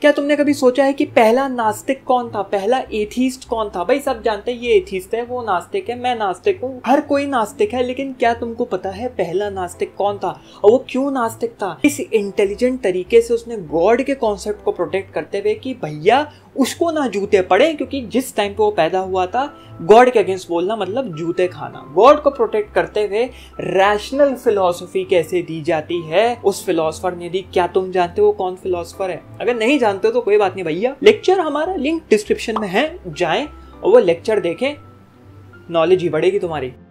क्या तुमने कभी सोचा है कि पहला नास्तिक कौन था, पहला एथीस्ट कौन था? भाई सब जानते हैं ये एथीस्ट है, वो नास्तिक है, मैं नास्तिक हूँ, हर कोई नास्तिक है। लेकिन क्या तुमको पता है पहला नास्तिक कौन था और वो क्यों नास्तिक था? इस इंटेलिजेंट तरीके से उसने गॉड के कॉन्सेप्ट को प्रोटेक्ट करते हुए कि भैया उसको ना जूते पड़े, क्योंकि जिस टाइम पे वो पैदा हुआ था गॉड के अगेंस्ट बोलना मतलब जूते खाना। गॉड को प्रोटेक्ट करते हुए रैशनल फिलॉसफी कैसे दी जाती है उस फिलॉसफर ने दी। क्या तुम जानते हो कौन फिलॉसफर है? अगर नहीं जानते हो तो कोई बात नहीं भैया, लेक्चर हमारा लिंक डिस्क्रिप्शन में है, जाएं और वो लेक्चर देखें, नॉलेज ही बढ़ेगी तुम्हारी।